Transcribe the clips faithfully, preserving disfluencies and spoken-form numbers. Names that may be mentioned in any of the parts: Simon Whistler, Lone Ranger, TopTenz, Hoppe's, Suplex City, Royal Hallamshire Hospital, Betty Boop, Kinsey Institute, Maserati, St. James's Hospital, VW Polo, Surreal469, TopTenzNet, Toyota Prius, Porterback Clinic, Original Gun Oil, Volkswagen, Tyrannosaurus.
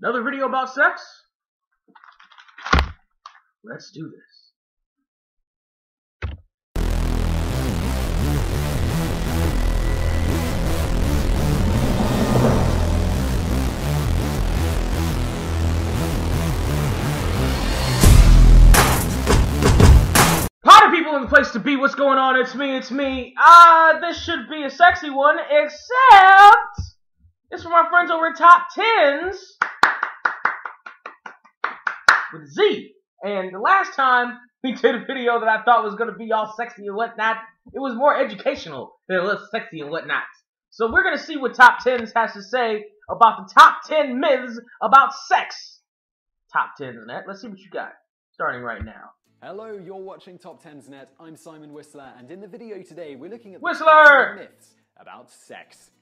Another video about sex? Let's do this. In the place to be, what's going on? It's me, it's me. Ah, uh, this should be a sexy one, except it's for my friends over at Top Tens with Z. And the last time we did a video that I thought was going to be all sexy and whatnot, it was more educational than it was sexy and whatnot. So we're going to see what Top Tens has to say about the top ten myths about sex. Top TopTenzNet, let's see what you got, starting right now. Hello, you're watching TopTenzNet. I'm Simon Whistler, and in the video today, we're looking at the Whistler! myths about sex.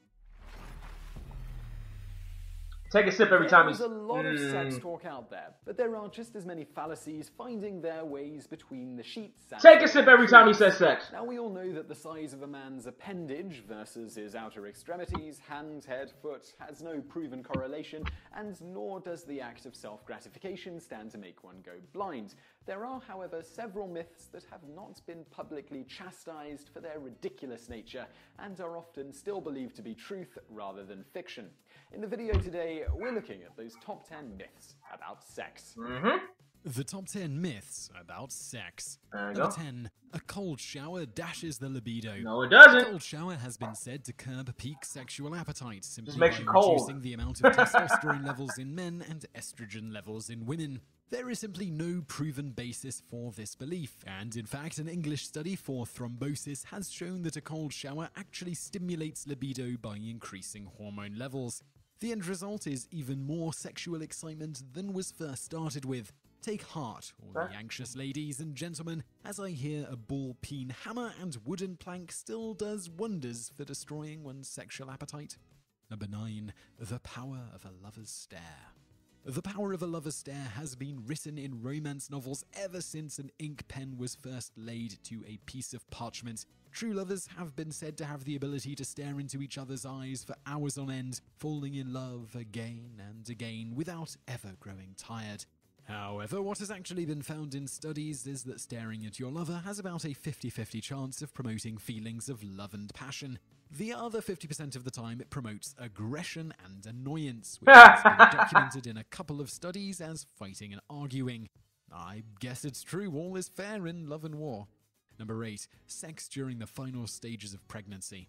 Take a sip every time. There's a lot mm. of sex talk out there, but there are just as many fallacies finding their ways between the sheets. And Take a sip every time he says sex. Now we all know that the size of a man's appendage versus his outer extremities, hand, head, foot, has no proven correlation, and nor does the act of self-gratification stand to make one go blind. There are, however, several myths that have not been publicly chastised for their ridiculous nature and are often still believed to be truth rather than fiction. In the video today, we're looking at those top ten myths about sex. Mm-hmm. The top ten myths about sex. Number ten. A cold shower dashes the libido. No, it doesn't. A cold shower has been said to curb peak sexual appetite, simply by reducing cold. the amount of testosterone levels in men and estrogen levels in women. There is simply no proven basis for this belief, and in fact an English study for thrombosis has shown that a cold shower actually stimulates libido by increasing hormone levels. The end result is even more sexual excitement than was first started with. Take heart, all the anxious ladies and gentlemen, as I hear a ball-peen hammer and wooden plank still does wonders for destroying one's sexual appetite. Number nine. The power of a lover's stare. The power of a lover's stare has been written in romance novels ever since an ink pen was first laid to a piece of parchment. True lovers have been said to have the ability to stare into each other's eyes for hours on end, falling in love again and again without ever growing tired. However, what has actually been found in studies is that staring at your lover has about a fifty fifty chance of promoting feelings of love and passion. The other fifty percent of the time, it promotes aggression and annoyance, which has been documented in a couple of studies as fighting and arguing. I guess it's true, all is fair in love and war. Number eight. Sex during the final stages of pregnancy.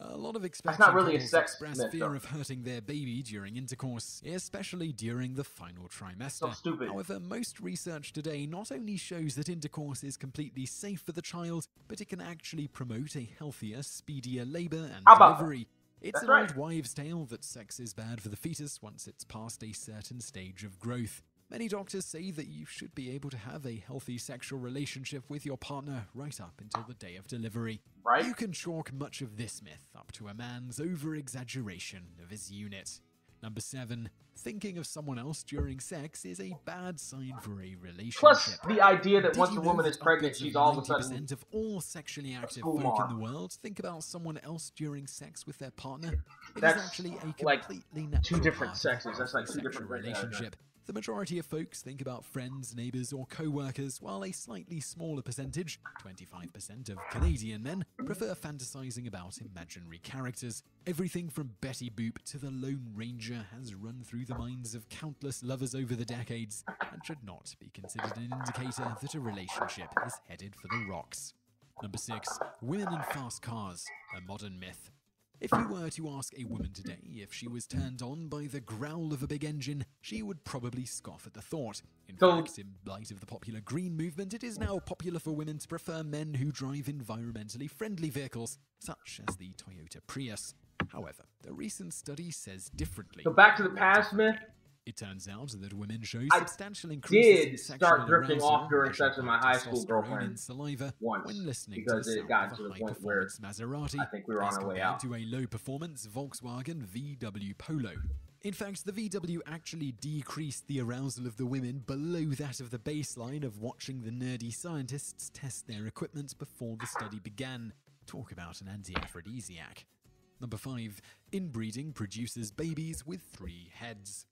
A lot of expectant couples really express myth, fear though. of hurting their baby during intercourse, especially during the final trimester. So However, most research today not only shows that intercourse is completely safe for the child, but it can actually promote a healthier, speedier labor and delivery. That? It's That's an right. old wives' tale that sex is bad for the fetus once it's past a certain stage of growth. Many doctors say that you should be able to have a healthy sexual relationship with your partner right up until the day of delivery. Right. You can chalk much of this myth up to a man's over-exaggeration of his unit. Number seven. Thinking of someone else during sex is a bad sign for a relationship. Plus, the idea that Did once a woman is pregnant, she's all of a sudden... ninety percent of all sexually active folk on. in the world think about someone else during sex with their partner. It That's is actually a completely like natural two different sexes. That's like two different relationship. The majority of folks think about friends, neighbours or co-workers, while a slightly smaller percentage, twenty-five percent of Canadian men, prefer fantasizing about imaginary characters. Everything from Betty Boop to the Lone Ranger has run through the minds of countless lovers over the decades and should not be considered an indicator that a relationship is headed for the rocks. Number six. Women in fast cars, a modern myth. If you were to ask a woman today if she was turned on by the growl of a big engine, she would probably scoff at the thought. In so, fact, in light of the popular green movement, it is now popular for women to prefer men who drive environmentally friendly vehicles, such as the Toyota Prius. However, the recent study says differently. So back to the past myth. It turns out that women show I substantial increases in sexual arousal. I did start drifting off during sex with my high school girlfriend saliva once, when listening because to the it got to the point where Maserati, I think we were on our way out. to a low-performance Volkswagen V W Polo. In fact, the V W actually decreased the arousal of the women below that of the baseline of watching the nerdy scientists test their equipment before the study began. Talk about an anti-aphrodisiac. Number five. Inbreeding produces babies with three heads.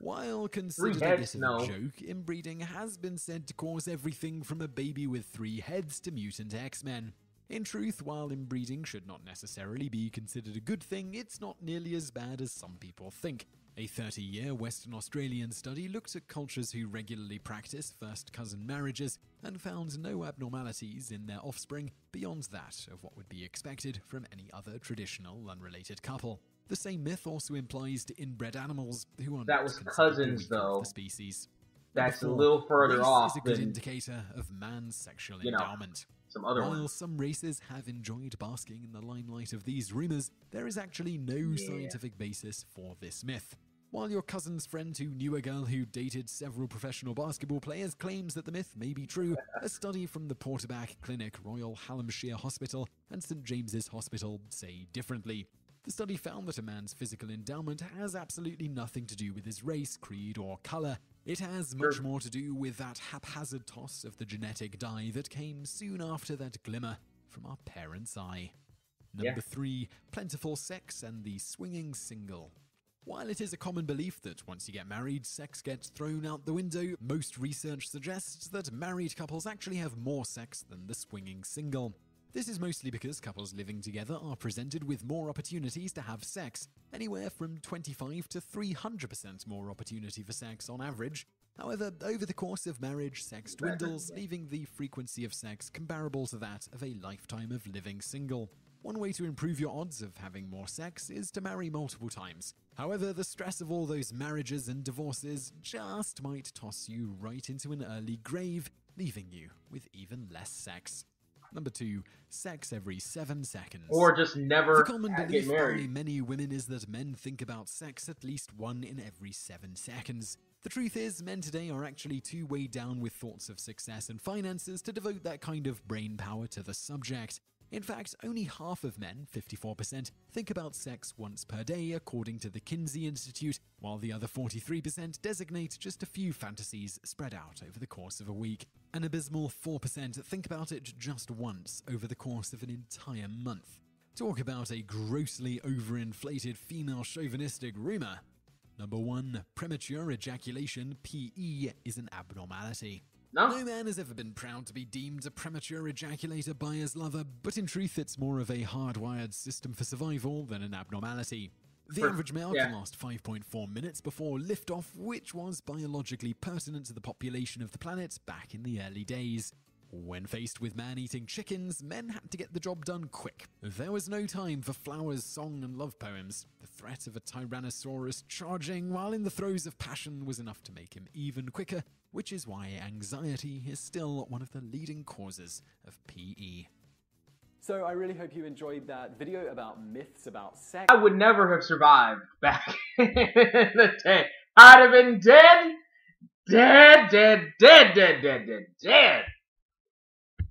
While considered a bit of a joke, inbreeding has been said to cause everything from a baby with three heads to mutant X-Men. In truth, while inbreeding should not necessarily be considered a good thing, it's not nearly as bad as some people think. A thirty-year Western Australian study looked at cultures who regularly practice first-cousin marriages and found no abnormalities in their offspring beyond that of what would be expected from any other traditional, unrelated couple. The same myth also implies to inbred animals who are that was cousins, though. The species. That's Before, a little further race off. Is a good than, indicator of man's sexual you know, endowment. Some other While ones. some races have enjoyed basking in the limelight of these rumors, there is actually no yeah. scientific basis for this myth. While your cousin's friend who knew a girl who dated several professional basketball players claims that the myth may be true, a study from the Porterback Clinic, Royal Hallamshire Hospital, and Saint James's Hospital say differently. The study found that a man's physical endowment has absolutely nothing to do with his race, creed, or color. It has much more to do with that haphazard toss of the genetic die that came soon after that glimmer from our parents' eye. Number yeah. three, plentiful sex and the swinging single. While it is a common belief that once you get married, sex gets thrown out the window, most research suggests that married couples actually have more sex than the swinging single. This is mostly because couples living together are presented with more opportunities to have sex, anywhere from twenty-five to three hundred percent more opportunity for sex on average. However, over the course of marriage, sex dwindles, leaving the frequency of sex comparable to that of a lifetime of living single. One way to improve your odds of having more sex is to marry multiple times. However, the stress of all those marriages and divorces just might toss you right into an early grave, leaving you with even less sex. Number two, sex every seven seconds. Or just never The common belief by many women is that men think about sex at least one in every seven seconds. The truth is, men today are actually too weighed down with thoughts of success and finances to devote that kind of brain power to the subject. In fact, only half of men, fifty-four percent, think about sex once per day, according to the Kinsey Institute, while the other forty-three percent designate just a few fantasies spread out over the course of a week. An abysmal four percent think about it just once over the course of an entire month. Talk about a grossly overinflated female chauvinistic rumor. Number one, premature ejaculation, P E, is an abnormality. No. no man has ever been proud to be deemed a premature ejaculator by his lover, but in truth it's more of a hardwired system for survival than an abnormality. The for, average male yeah. can last five point four minutes before liftoff, which was biologically pertinent to the population of the planet back in the early days. When faced with man-eating chickens, men had to get the job done quick. There was no time for flowers, song, and love poems. The threat of a Tyrannosaurus charging while in the throes of passion was enough to make him even quicker, which is why anxiety is still one of the leading causes of P E. So I really hope you enjoyed that video about myths about sex. I would never have survived back in the day. I'd have been dead, dead, dead, dead, dead, dead, dead, dead.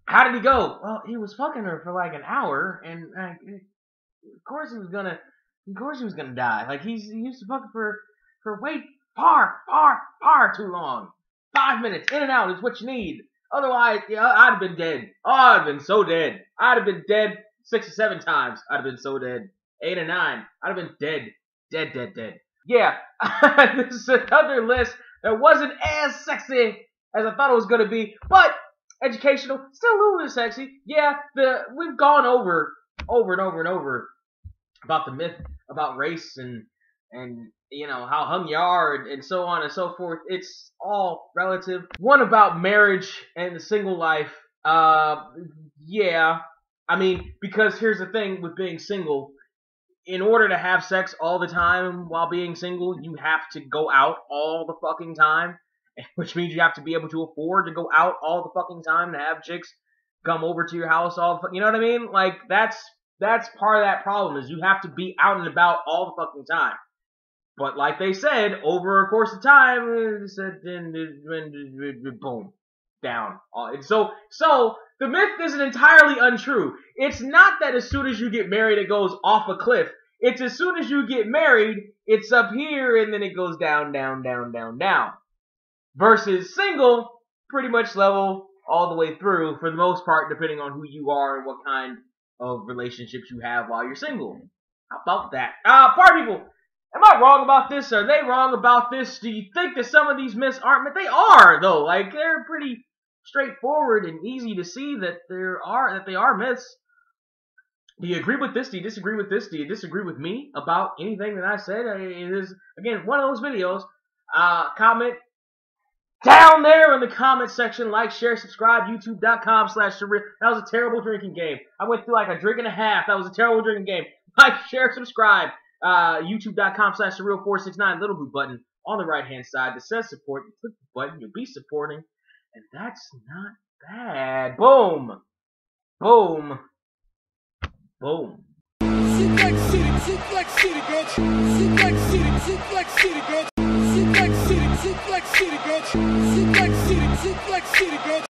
How did he go? Well, he was fucking her for like an hour, and like, of course he was gonna, of course he was gonna die. Like he's, he used to fuck for, for way far, far, far too long. Five minutes, in and out is what you need. Otherwise, yeah, I'd have been dead. Oh, I'd have been so dead. I'd have been dead six or seven times. I'd have been so dead. Eight or nine. I'd have been dead. Dead, dead, dead. Yeah, this is another list that wasn't as sexy as I thought it was going to be. But educational, still a little bit sexy. Yeah, the we've gone over, over and over and over about the myth about race and, and you know, how hung you are and, and so on and so forth. It's all relative. One about marriage and the single life. Uh, yeah. I mean, because here's the thing with being single. In order to have sex all the time while being single, you have to go out all the fucking time. Which means you have to be able to afford to go out all the fucking time to have chicks come over to your house all the fucking... You know what I mean? Like, that's that's part of that problem is you have to be out and about all the fucking time. But like they said, over a course of time, then boom, down. And so, so the myth isn't entirely untrue. It's not that as soon as you get married, it goes off a cliff. It's as soon as you get married, it's up here, and then it goes down, down, down, down, down. Versus single, pretty much level all the way through, for the most part, depending on who you are and what kind of relationships you have while you're single. How about that? Uh, party people. Am I wrong about this? Are they wrong about this? Do you think that some of these myths aren't? They are, though. Like, they're pretty straightforward and easy to see that there are that they are myths. Do you agree with this? Do you disagree with this? Do you disagree with me about anything that I said? I mean, it is, again, one of those videos. Uh, comment down there in the comment section. Like, share, subscribe. YouTube.com slash Surreal. That was a terrible drinking game. I went through like a drink and a half. That was a terrible drinking game. Like, share, subscribe. Uh, YouTube.com slash Surreal four six nine. Little blue button on the right-hand side that says support. You click the button. You'll be supporting. And that's not bad. Boom. Boom. Boom. Suplex City, Suplex City, bitch. Suplex City, Suplex City, bitch. Suplex City, Suplex City, bitch. Suplex City, Suplex City, bitch.